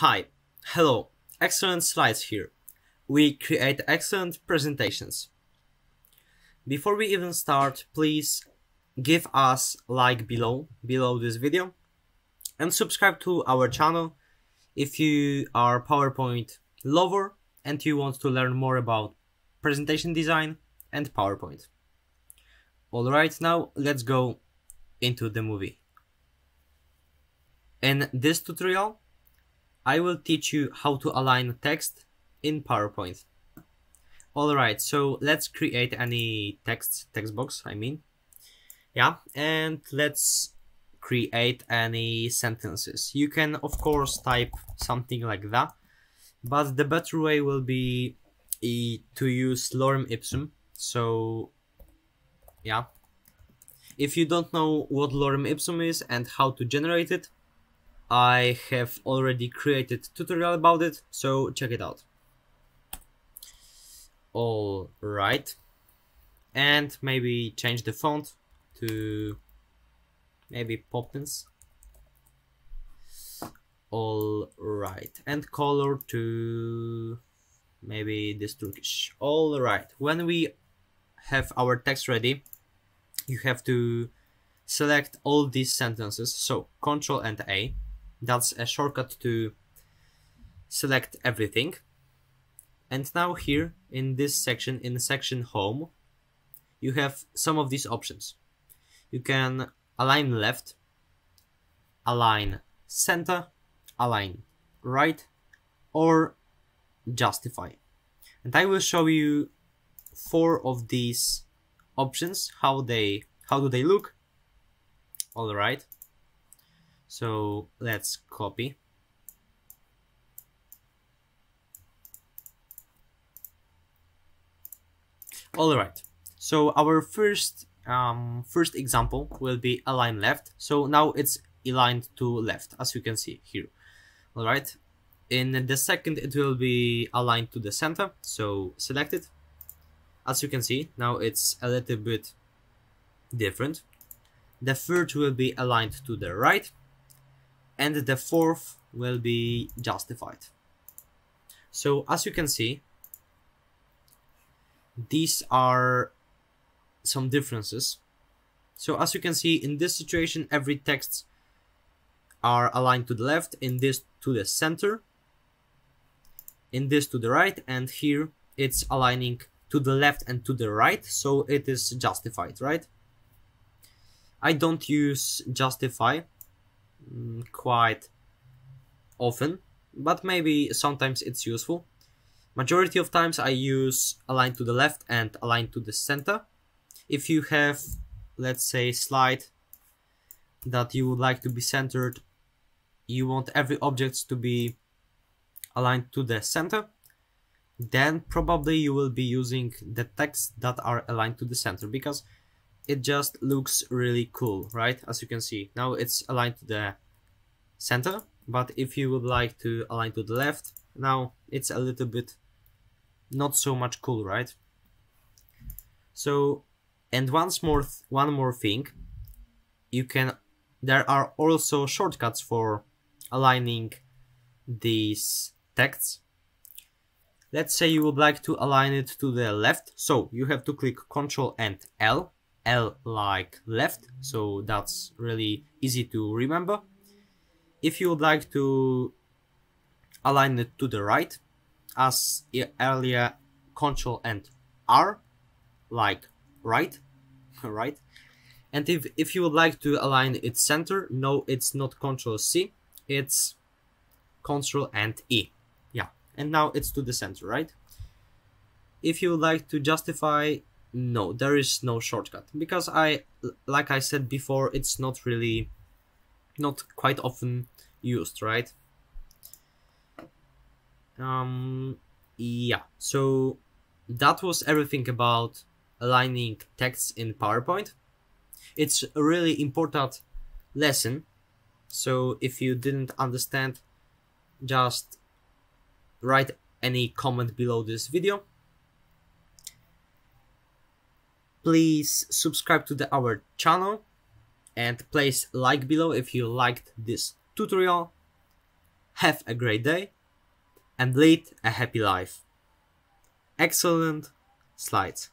Hi, hello, Excellent Slides here. We create excellent presentations. Before we even start, please give us a like below this video and subscribe to our channel if you are PowerPoint lover and you want to learn more about presentation design and PowerPoint. Alright, now let's go into the movie. In this tutorial, I will teach you how to align text in PowerPoint. Alright, so let's create any text box, I mean. Yeah, and let's create any sentences. You can, of course, type something like that, but the better way will be to use Lorem Ipsum. So, yeah. If you don't know what Lorem Ipsum is and how to generate it, I have already created a tutorial about it, so check it out. Alright. And maybe change the font to maybe Poppins. Alright. And color to maybe this Turkish. Alright. When we have our text ready, you have to select all these sentences. So Ctrl and A. That's a shortcut to select everything. And now here in this section, in section home, you have some of these options. You can align left, align center, align right, or justify. And I will show you four of these options, how do they look. Alright, so let's copy. Alright, so our first example will be align left. So now it's aligned to left, as you can see here. Alright, in the second it will be aligned to the center, so select it. As you can see, now it's a little bit different. The third will be aligned to the right, and the fourth will be justified. So as you can see, these are some differences. So as you can see, in this situation, every text are aligned to the left, in this to the center, in this to the right, and here it's aligning to the left and to the right, so it is justified, right? I don't use justify quite often, but maybe sometimes it's useful. Majority of times I use align to the left and align to the center. If you have, let's say, slide that you would like to be centered, you want every object to be aligned to the center, then probably you will be using the texts that are aligned to the center, because it just looks really cool, right? As you can see, now it's aligned to the center, but if you would like to align to the left, now it's a little bit not so much cool, right? So, and one more thing, you can, there are also shortcuts for aligning these texts. Let's say you would like to align it to the left, so you have to click Ctrl and L. L like left, so that's really easy to remember. If you would like to align it to the right, as earlier, Ctrl and R like right, right? And if you would like to align its center, no, it's not Ctrl C, it's Ctrl and E. Yeah, and now it's to the center, right? If you would like to justify, no, there is no shortcut, because like I said before, it's not quite often used, right? Yeah, so that was everything about aligning texts in PowerPoint. It's a really important lesson, so if you didn't understand, just write any comment below this video. Please subscribe to our channel and place a like below if you liked this tutorial. have a great day, and lead a happy life. Excellent Slides.